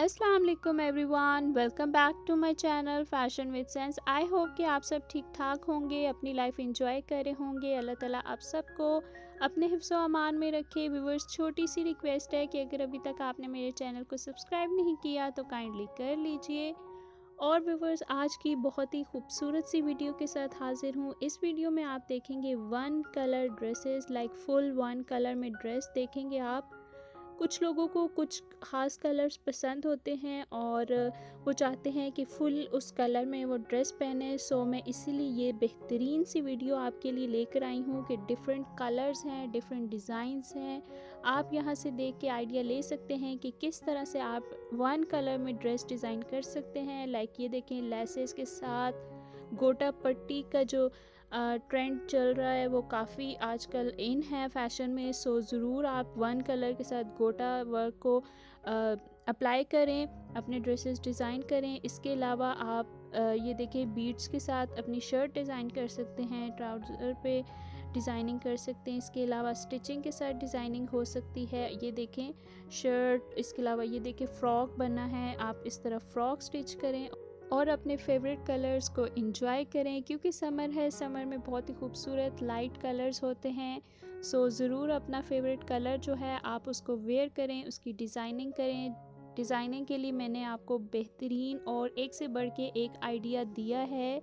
अस्सलाम वालेकुम everyone, welcome back to my channel fashion with sense. I hope कि आप सब ठीक ठाक होंगे, अपनी लाइफ एंजॉय कर रहे होंगे। अल्लाह ताला आप सबको अपने हिफ्ज़ो अमान में रखे। व्यूवर्स, छोटी सी रिक्वेस्ट है कि अगर अभी तक आपने मेरे चैनल को सब्सक्राइब नहीं किया तो काइंडली कर लीजिए। और व्यूवर्स, आज की बहुत ही खूबसूरत सी वीडियो के साथ हाजिर हूँ। इस वीडियो में आप देखेंगे one colour dresses, like full one colour में ड्रेस देखेंगे आप। कुछ लोगों को कुछ ख़ास कलर्स पसंद होते हैं और वो चाहते हैं कि फुल उस कलर में वो ड्रेस पहने, सो मैं इसीलिए ये बेहतरीन सी वीडियो आपके लिए लेकर आई हूँ कि डिफरेंट कलर्स हैं, डिफरेंट डिज़ाइंस हैं। आप यहाँ से देख के आइडिया ले सकते हैं कि किस तरह से आप वन कलर में ड्रेस डिज़ाइन कर सकते हैं। लाइक ये देखें, लेसेस के साथ गोटा पट्टी का जो ट्रेंड चल रहा है वो काफ़ी आजकल इन है फैशन में, सो ज़रूर आप वन कलर के साथ गोटा वर्क को अप्लाई करें, अपने ड्रेसेस डिज़ाइन करें। इसके अलावा आप ये देखें बीड्स के साथ अपनी शर्ट डिज़ाइन कर सकते हैं, ट्राउज़र पे डिज़ाइनिंग कर सकते हैं। इसके अलावा स्टिचिंग के साथ डिज़ाइनिंग हो सकती है। ये देखें शर्ट, इसके अलावा ये देखें फ़्रॉक बना है, आप इस तरह फ़्रॉक स्टिच करें और अपने फेवरेट कलर्स को एंजॉय करें। क्योंकि समर है, समर में बहुत ही खूबसूरत लाइट कलर्स होते हैं, सो ज़रूर अपना फेवरेट कलर जो है आप उसको वेयर करें, उसकी डिज़ाइनिंग करें। डिज़ाइनिंग के लिए मैंने आपको बेहतरीन और एक से बढ़ के एक आइडिया दिया है,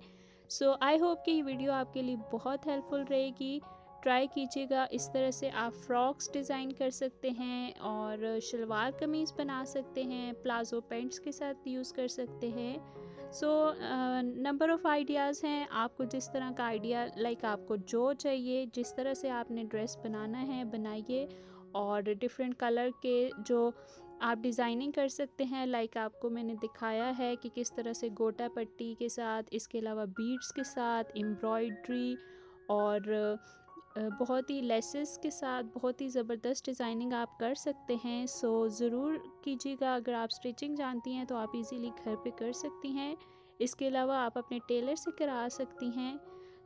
सो आई होप कि ये वीडियो आपके लिए बहुत हेल्पफुल रहेगी। ट्राई कीजिएगा, इस तरह से आप फ्रॉक्स डिज़ाइन कर सकते हैं और शलवार कमीज़ बना सकते हैं, प्लाज़ो पैंट्स के साथ यूज़ कर सकते हैं। सो नंबर ऑफ़ आइडियाज़ हैं, आपको जिस तरह का आइडिया लाइक आपको जो चाहिए, जिस तरह से आपने ड्रेस बनाना है बनाइए। और डिफरेंट कलर के जो आप डिज़ाइनिंग कर सकते हैं, लाइक आपको मैंने दिखाया है कि किस तरह से गोटा पट्टी के साथ, इसके अलावा बीड्स के साथ, एम्ब्रॉयड्री और बहुत ही लेसेस के साथ बहुत ही ज़बरदस्त डिज़ाइनिंग आप कर सकते हैं। सो ज़रूर कीजिएगा। अगर आप स्टिचिंग जानती हैं तो आप इजीली घर पे कर सकती हैं, इसके अलावा आप अपने टेलर से करा सकती हैं।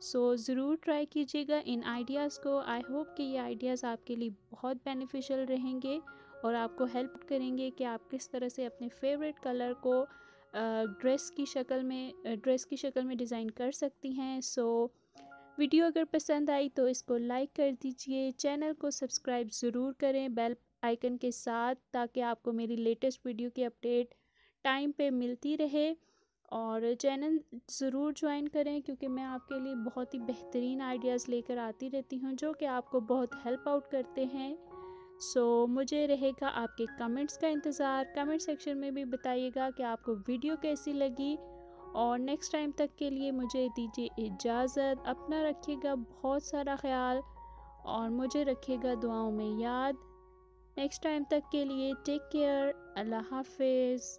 सो ज़रूर ट्राई कीजिएगा इन आइडियाज़ को। आई होप कि ये आइडियाज़ आपके लिए बहुत बेनिफिशियल रहेंगे और आपको हेल्प करेंगे कि आप किस तरह से अपने फेवरेट कलर को ड्रेस की शक्ल में डिज़ाइन कर सकती हैं। सो वीडियो अगर पसंद आई तो इसको लाइक कर दीजिए, चैनल को सब्सक्राइब ज़रूर करें बेल आइकन के साथ, ताकि आपको मेरी लेटेस्ट वीडियो की अपडेट टाइम पे मिलती रहे। और चैनल ज़रूर ज्वाइन करें क्योंकि मैं आपके लिए बहुत ही बेहतरीन आइडियाज़ लेकर आती रहती हूँ जो कि आपको बहुत हेल्प आउट करते हैं। सो मुझे रहेगा आपके कमेंट्स का इंतज़ार। कमेंट सेक्शन में भी बताइएगा कि आपको वीडियो कैसी लगी। और नेक्स्ट टाइम तक के लिए मुझे दीजिए इजाज़त। अपना रखिएगा बहुत सारा ख्याल और मुझे रखिएगा दुआओं में याद। नेक्स्ट टाइम तक के लिए टेक केयर, अल्लाह हाफिज़।